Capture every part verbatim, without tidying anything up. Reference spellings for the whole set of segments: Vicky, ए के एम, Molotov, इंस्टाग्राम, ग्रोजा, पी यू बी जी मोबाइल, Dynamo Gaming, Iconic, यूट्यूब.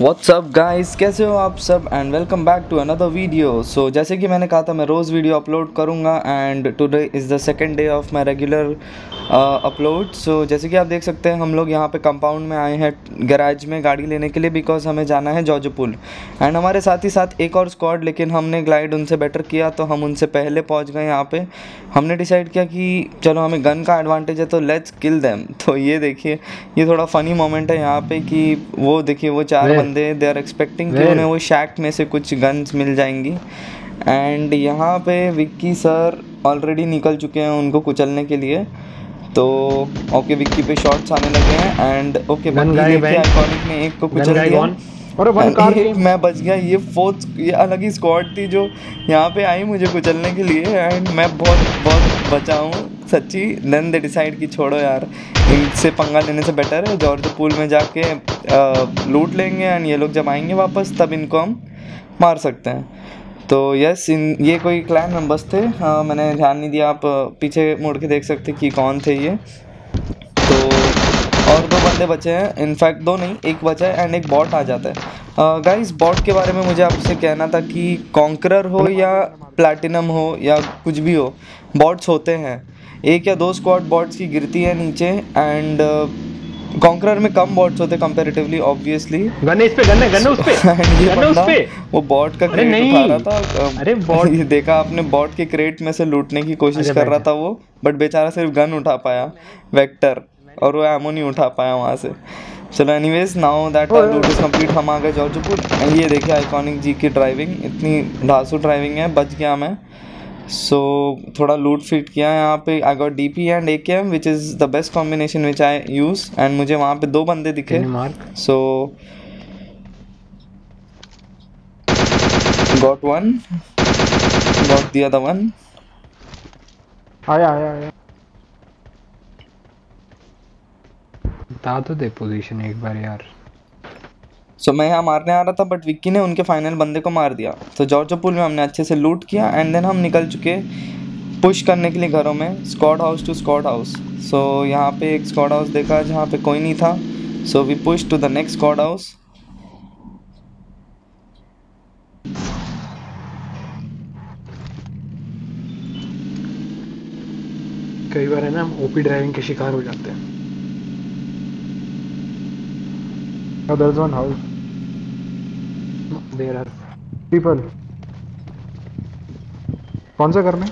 What's up guys, कैसे हो आप सब and welcome back to another video. So जैसे कि मैंने कहा था मैं रोज़ वीडियो अपलोड करूंगा and today is the second day of my regular upload. So जैसे कि आप देख सकते हैं हम लोग यहाँ पे कंपाउंड में आए हैं गैराज में गाड़ी लेने के लिए बिकॉज हमें जाना है जॉर्ज पूल एंड हमारे साथ ही साथ एक और स्क्वाड, लेकिन हमने ग्लाइड उनसे बेटर किया तो हम उनसे पहले पहुँच गए। यहाँ पर हमने डिसाइड किया कि चलो हमें गन का एडवांटेज है तो लेट्स किल देम। तो ये देखिए ये थोड़ा फ़नी मोमेंट है यहाँ पर कि वो देखिए वो चार दे दे आर एक्सपेक्टिंग कि उन्हें वो शैक में से कुछ गन्स मिल जाएंगी एंड यहाँ पे विक्की सर ऑलरेडी निकल चुके हैं उनको कुचलने के लिए। तो ओके विक्की पे शॉट्स आने लगे हैं एंड ओके आइकॉनिक ने एक को कुचल दिया और मैं बच गया। ये फोर्थ ये अलग ही स्क्वाड थी जो यहाँ पे आई मुझे कुचलने के लिए एंड मैं बहुत बहुत बचा हूँ सच्ची। देन दे डिसाइड कि छोड़ो यार इनसे पंगा लेने से बेटर है जॉर्ज पूल में जाके लूट लेंगे एंड ये लोग जब आएंगे वापस तब इनको हम मार सकते हैं। तो यस इन ये कोई क्लैन मेंबर्स थे, आ, मैंने ध्यान नहीं दिया, आप पीछे मुड़ के देख सकते कि कौन थे ये। तो और दो बंदे बचे हैं, इनफैक्ट दो नहीं एक बचा है एंड एक बॉट आ जाता है। गाइस बॉट के बारे में मुझे आपसे कहना था कि कॉन्करर हो या प्लैटिनम हो या कुछ भी हो बॉट्स होते हैं, एक या दो स्क्वाड बॉट्स की गिरती है नीचे एंड कॉन्करर में कम बॉट्स होते कंपैरेटिवली ऑब्वियसली। गन इस पे गन है, गन उस पे गन उस पे वो बॉट का क्रेट उठा रहा था। अरे बॉट ये देखा आपने बॉट के क्रेट में से लूटने की कोशिश कर रहा था वो, बट बेचारा सिर्फ गन उठा पाया वेक्टर और वो एमो नहीं उठा पाया वहाँ से। चलो anyways now that loot is complete, हम आ गए जॉर्जपुर। ये देखिए आइकॉनिक जी की ड्राइविंग इतनी धांसू ड्राइविंग है, बच गया मैं। सो so, थोड़ा लूट फिट किया यहाँ पे। I got D P and ए के एम which is the best combination which I use and मुझे वहाँ पे दो बंदे दिखे। सो गॉट वन, गॉट दिया था वन, आया आया आया बता तो दे पोजीशन एक बार यार। सो so, मैं यहाँ मारने आ रहा था बट विक्की ने उनके फाइनल बंदे को मार दिया। तो जॉर्जो पूल में हमने अच्छे से लूट किया एंड देन हम निकल चुके पुश करने के लिए घरों में squad house to squad house. So यहाँ पे एक स्क्वाड हाउस देखा जहाँ पे कोई नहीं था, so we push to the next squad house. कई बार है ना हम ओपी ड्राइविंग के शिकार हो जाते हैं। Oh, there's one house. There are people. कौन सा घर में?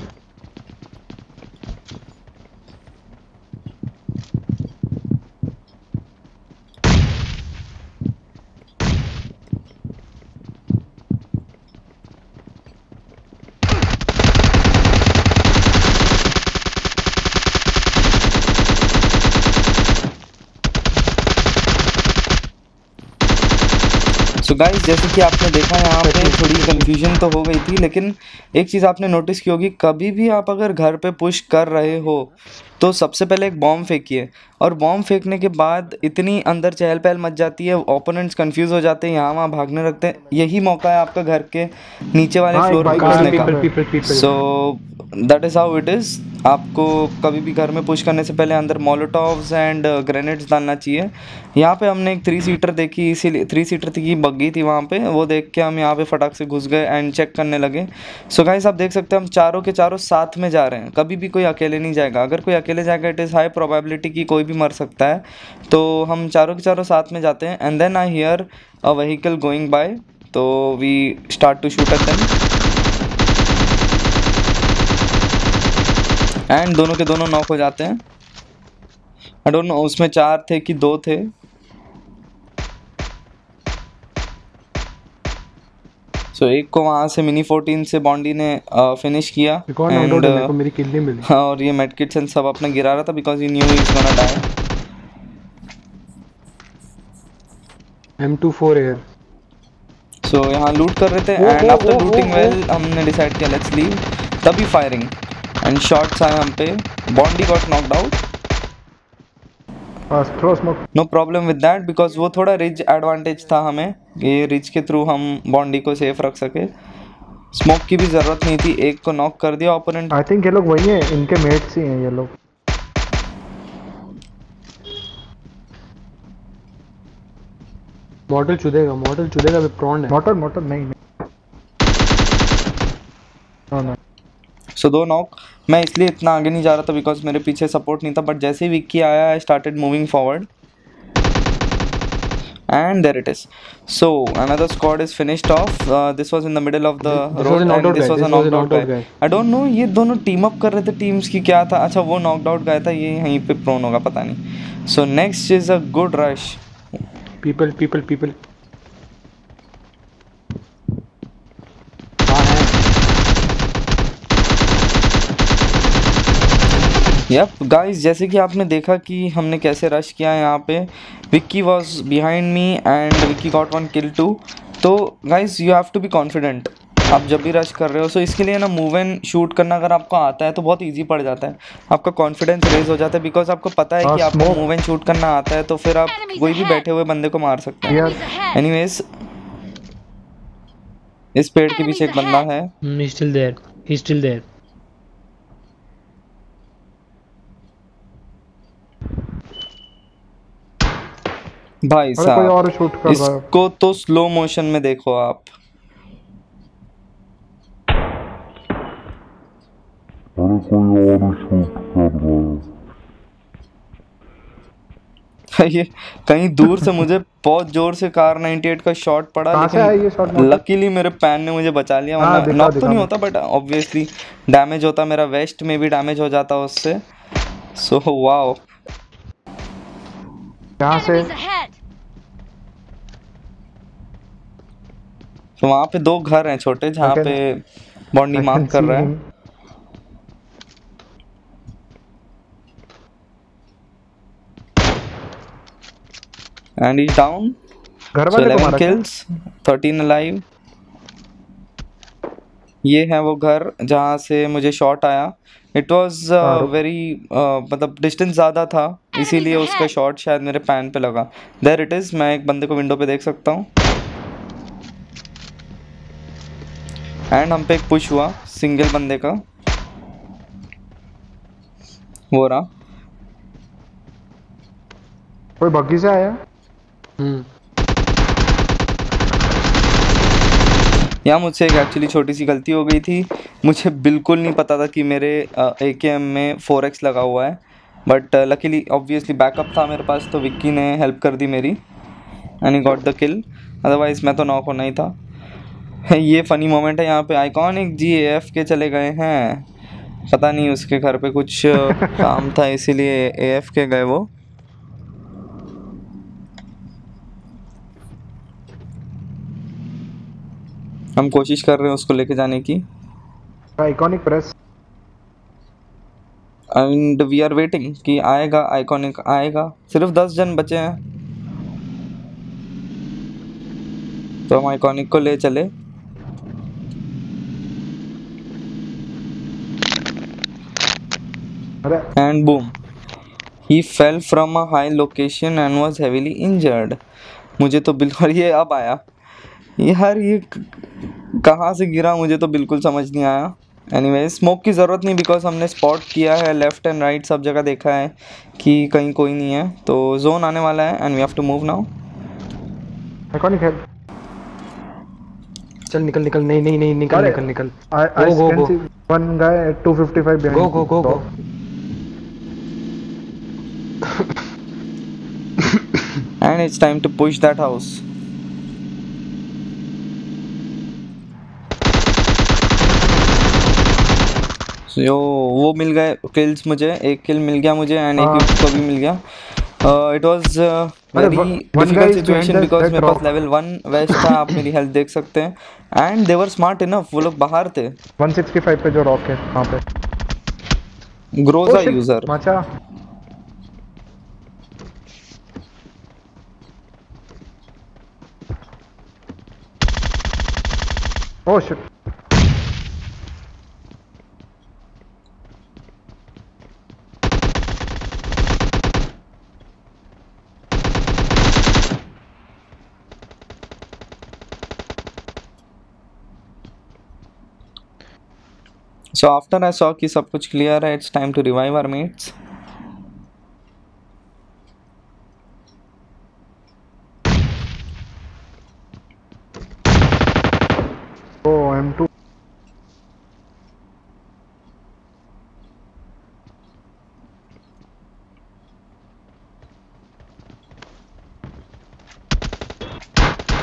सो so गाइस जैसे कि आपने देखा यहाँ पे थोड़ी कंफ्यूजन तो हो गई थी, लेकिन एक चीज़ आपने नोटिस की होगी कभी भी आप अगर घर पे पुश कर रहे हो तो सबसे पहले एक बॉम्ब फेंकिए और बॉम्ब फेंकने के बाद इतनी अंदर चहल पहल मच जाती है, ओपोनेंट्स कंफ्यूज हो जाते हैं, यहाँ वहाँ भागने लगते हैं। यही मौका है आपका घर के नीचे वाले फ्लोर पर घुसने का। So that is how it is, आपको कभी भी घर में पुश करने से पहले अंदर मोलोटॉव्स एंड ग्रेनेड्स डालना चाहिए। यहाँ पे हमने एक थ्री सीटर देखी, इसीलिए थ्री सीटर की बग्गी थी वहाँ पे, वो देख के हम यहाँ पे फटाक से घुस गए एंड चेक करने लगे। सो गाइस आप देख सकते हैं हम चारों के चारों साथ में जा रहे हैं, कभी भी कोई अकेले नहीं जाएगा। अगर कोई अकेले जाएगा इट इज़ हाई प्रोबेबिलिटी कि कोई भी मर सकता है, तो हम चारों के चारों साथ में जाते हैं and then I hear a vehicle going by, तो we start to shoot at them and दोनों के दोनों नॉक हो जाते हैं। आई डोंट नो उसमें चार थे कि दो थे। सो so, एक को वहाँ से मिनी फोर्टीन से बॉन्डी ने फिनिश किया एंड मेरी किल नहीं मिली और ये मेडकिट्स एंड सब अपना गिरा रहा था because he knew is gonna die. M two four है। सो यहाँ लूट कर रहे थे एंड आफ्टर लूटिंग वेल हमने डिसाइड किया लेट्स लीव, तभी फायरिंग एंड शॉट्स आए हम पे। बॉन्डी got knocked out, no problem with that because वो थोड़ा रिच एडवांटेज था हमें, ये रिच के थ्रू हम बॉन्डी को सेफ रख सके, स्मोक की भी जरूरत नहीं थी। एक को नॉक कर दिया ओपोनेंट, आई थिंक ये लोग वही हैं, इनके मेट्स ही हैं ये लोग। मॉडल चुदेगा, मॉडल चुदेगा, वे प्रॉन है। मॉडल मॉडल नहीं नहीं ना। सो दो नॉक, मैं इसलिए इतना आगे नहीं जा रहा था बिकॉज मेरे पीछे सपोर्ट नहीं था, बट जैसे ही विक्की आया I started moving forward and there it is. So another squad is finished off. Uh, this was in the middle of the this road and this guy. was a knocked out guy. guy. I don't know ये दोनों team up कर रहे थे, teams की क्या था। अच्छा वो knocked out guy था, ये यहीं पे prone होगा पता नहीं। So next is a good rush. People people people. Yup guys, जैसे कि आपने देखा कि हमने कैसे रश किया यहाँ पे। Vicky was behind me and Vicky got one kill too. तो guys you have to be confident आप जब भी रश कर रहे हो। सो so, इसके लिए ना मूव एंड शूट करना अगर आपको आता है तो बहुत इजी पड़ जाता है, आपका कॉन्फिडेंस रेज हो जाता है बिकॉज आपको पता है कि आपको मूव एंड शूट करना आता है, तो फिर आप कोई भी बैठे हुए बंदे को मार सकते हैं। एनीवेज इस पेड़ के पीछे एक बंदा है। भाई साहब इसको तो स्लो मोशन में देखो आप। अरे कोई और शूट कर रहा है। ये कहीं दूर से मुझे बहुत जोर से कार नाइन्टी एट का शॉट पड़ा, लेकिन लकीली मेरे पैन ने मुझे बचा लिया, वरना नॉक तो नहीं होता बट ऑब्वियसली डैमेज होता, मेरा वेस्ट में भी डैमेज हो जाता उससे। सो वाओ यहाँ से तो वहाँ पे दो घर हैं छोटे जहाँ पे बॉन्डी मार्क कर रहा है। And is down, eleven kills, thirteen alive. ये है वो घर जहाँ से मुझे शॉट आया। इट वाज वेरी मतलब डिस्टेंस ज़्यादा था, इसीलिए उसका शॉट शायद मेरे पैन पे लगा। देयर इट इज़, मैं एक बंदे को विंडो पे देख सकता हूँ एंड हम पे एक पुश हुआ सिंगल बंदे का। वो रहा, कोई बग्गी से आया। हम्म यहाँ मुझसे एक एक्चुअली छोटी सी गलती हो गई थी, मुझे बिल्कुल नहीं पता था कि मेरे ए के एम में फोर एक्स लगा हुआ है, बट लकीली ऑब्वियसली बैकअप था मेरे पास, तो विक्की ने हेल्प कर दी मेरी and he got the kill, otherwise मैं तो नॉक होना ही था। ये फ़नी मोमेंट है, यहाँ पे आइकॉनिक जी ए एफ के चले गए हैं, पता नहीं उसके घर पे कुछ काम था इसीलिए ए एफ के गए वो। हम कोशिश कर रहे हैं उसको लेके जाने की। Iconic press and we are waiting कि आएगा आइकॉनिक आएगा, सिर्फ दस जन बचे हैं तो हम आइकॉनिक को ले चले। And boom, he fell from a high location and was heavily injured. मुझे तो बिल्कुल ये अब आया यार, ये कहाँ से गिरा मुझे तो बिल्कुल समझ नहीं आया। एनीवे स्मोक की ज़रूरत नहीं बिकॉज हमने स्पॉट किया है, लेफ्ट एंड राइट सब जगह देखा है कि कहीं कोई नहीं है, तो जोन आने वाला है and we have to move now. Iconic help, चल निकल निकल, नहीं नहीं नहीं निकल निकल निकल, go go go, one guy at two fifty five behind, go go go go. And it's time to push that house. जो वो मिल गए किल्स मुझे, एक किल मिल गया मुझे एंड एक उसको भी मिल गया। It was very difficult situation because मेरे पास लेवल वन वेस्ट था। आप मेरी हेल्थ देख सकते हैं and they were smart enough, वो लोग बाहर थे। वन सिक्स्टी फाइव पे जो रॉक है वहाँ पे ग्रोजा यूजर माचा। Oh shit, so after I saw कि सब कुछ क्लियर है, it's time to revive our mates.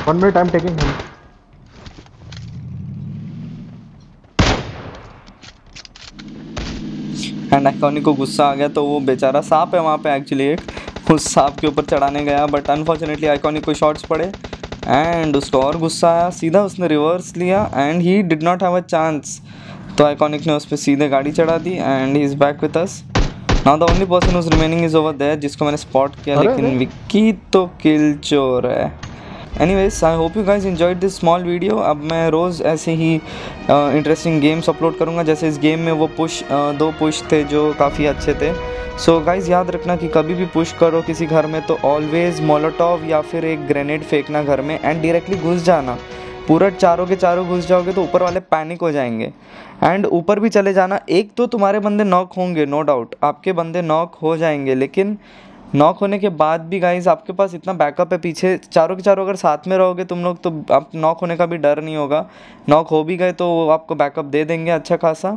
One minute, I'm taking him. And iconic को गुस्सा आ गया, तो वो बेचारा सांप है वहाँ पे एक्चुअली, एक उस सांप के ऊपर चढ़ाने गया, बट अनफॉर्चुनेटली आइकॉनिक को शॉट्स पड़े एंड उसको और गुस्सा आया, सीधा उसने रिवर्स लिया and he did not have a chance. तो आइकॉनिक ने उस पर सीधे गाड़ी चढ़ा दी and he is back with us. Now the only person who's remaining is over there, जिसको मैंने स्पॉट किया, लेकिन विक्की तो किल चोर है. Anyways, I hope you guys enjoyed this small video. अब मैं रोज़ ऐसे ही इंटरेस्टिंग गेम्स अपलोड करूँगा, जैसे इस गेम में वो पुश uh, दो पुश थे जो काफ़ी अच्छे थे. सो so, गाइज़ याद रखना कि कभी भी पुश करो किसी घर में तो ऑलवेज़ मोलोटॉव या फिर एक ग्रेनेड फेंकना घर में एंड डायरेक्टली घुस जाना. पूरा चारों के चारों घुस जाओगे तो ऊपर वाले पैनिक हो जाएंगे एंड ऊपर भी चले जाना. एक तो तुम्हारे बंदे नॉक होंगे, नो डाउट आपके बंदे नॉक हो जाएंगे, लेकिन नॉक होने के बाद भी गाइज आपके पास इतना बैकअप है पीछे, चारों के चारों अगर साथ में रहोगे तुम लोग तो आप नॉक होने का भी डर नहीं होगा. नॉक हो भी गए तो वो आपको बैकअप दे देंगे अच्छा खासा.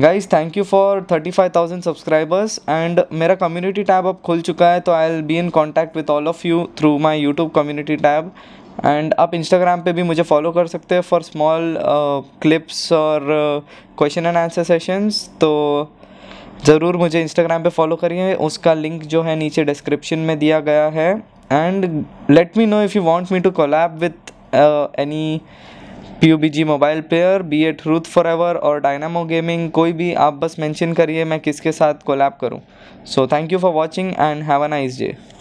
Guys thank you for thirty five thousand subscribers and मेरा कम्युनिटी टैब अब खुल चुका है, तो I will be in contact with all of you through my यूट्यूब community tab. And आप इंस्टाग्राम पे भी मुझे फॉलो कर सकते हैं फॉर स्मॉल क्लिप्स और क्वेश्चन एंड आंसर सेशंस. तो ज़रूर मुझे इंस्टाग्राम पे फॉलो करिए, उसका लिंक जो है नीचे डिस्क्रिप्शन में दिया गया है. And let me know if you want me to collab with any पी यू बी जी मोबाइल player, B eight truth forever और डायनामो गेमिंग, कोई भी आप बस मेंशन करिए मैं किसके साथ कोलैब करूं. So thank you for watching and have a nice day.